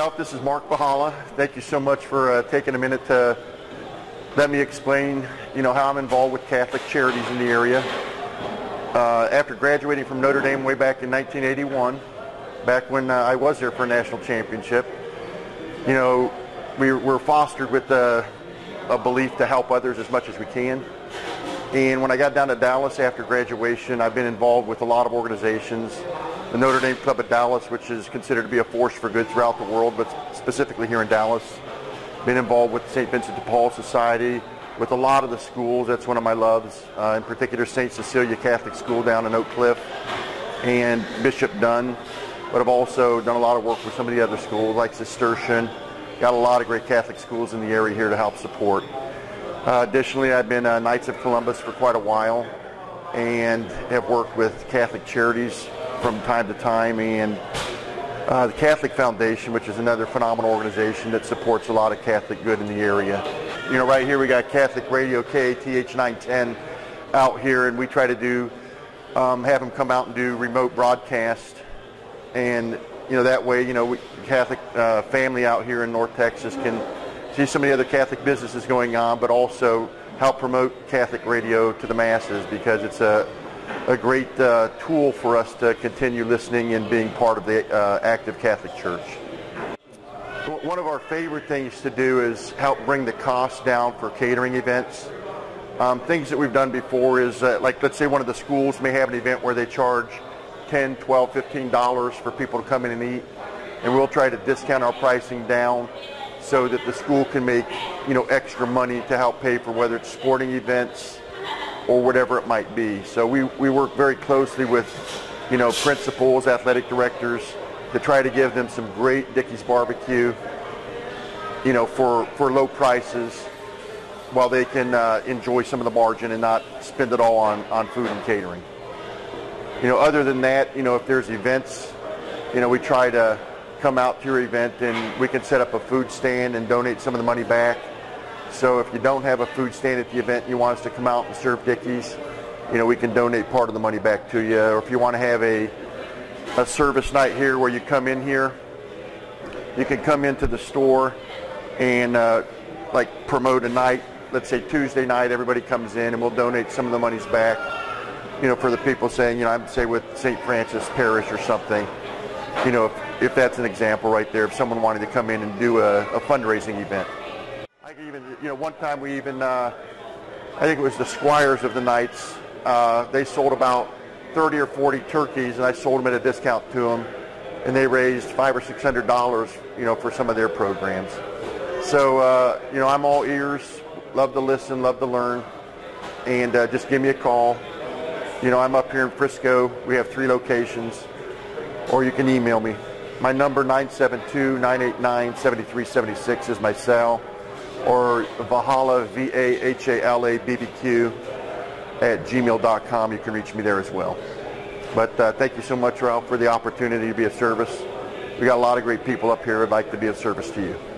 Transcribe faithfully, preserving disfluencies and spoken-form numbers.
Ralph, this is Mark Vahala. Thank you so much for uh, taking a minute to let me explain, you know, how I'm involved with Catholic Charities in the area. Uh, after graduating from Notre Dame way back in nineteen eighty-one, back when uh, I was there for a national championship, you know, we were fostered with uh, a belief to help others as much as we can. And when I got down to Dallas after graduation, I've been involved with a lot of organizations. The Notre Dame Club of Dallas, which is considered to be a force for good throughout the world, but specifically here in Dallas. Been involved with Saint Vincent de Paul Society, with a lot of the schools. That's one of my loves, uh, in particular Saint Cecilia Catholic School down in Oak Cliff, and Bishop Dunn. But I've also done a lot of work with some of the other schools, like Cistercian. Got a lot of great Catholic schools in the area here to help support. Uh, additionally, I've been uh, Knights of Columbus for quite a while, and have worked with Catholic Charities from time to time, and uh, the Catholic Foundation, which is another phenomenal organization that supports a lot of Catholic good in the area. You know, right here we got Catholic Radio K T H nine ten out here, and we try to do, um, have them come out and do remote broadcast, and you know, that way, you know, we, Catholic uh, family out here in North Texas can see some of the other Catholic businesses going on, but also help promote Catholic radio to the masses, because it's a a great uh, tool for us to continue listening and being part of the uh, active Catholic Church. One of our favorite things to do is help bring the cost down for catering events. Um, things that we've done before is, uh, like let's say one of the schools may have an event where they charge ten, twelve, fifteen dollars for people to come in and eat, and we'll try to discount our pricing down so that the school can make, you know, extra money to help pay for whether it's sporting events or whatever it might be. So we, we work very closely with, you know, principals, athletic directors, to try to give them some great Dickey's Barbecue, you know, for, for low prices, while they can uh, enjoy some of the margin and not spend it all on, on food and catering. You know, other than that, you know, if there's events, you know, we try to come out to your event and we can set up a food stand and donate some of the money back. So if you don't have a food stand at the event and you want us to come out and serve Dickey's, you know, we can donate part of the money back to you. Or if you want to have a, a service night here where you come in here, you can come into the store and uh, like promote a night. Let's say Tuesday night, everybody comes in and we'll donate some of the monies back, you know, for the people saying, you know, I'm say with Saint Francis Parish or something. You know, if, if that's an example right there, if someone wanted to come in and do a, a fundraising event. Even, you know, one time we even, uh, I think it was the Squires of the Knights, uh, they sold about thirty or forty turkeys, and I sold them at a discount to them, and they raised five or six hundred dollars, you know, for some of their programs. So, uh, you know, I'm all ears, love to listen, love to learn, and uh, just give me a call. You know, I'm up here in Frisco, we have three locations, or you can email me. My number, nine seven two, nine eight nine, seven three seven six, is my cell. Or Valhalla, V A H A L A B B Q, at gmail dot com. You can reach me there as well. But uh, thank you so much, Ralph, for the opportunity to be of service. We got a lot of great people up here who'd like to be of service to you.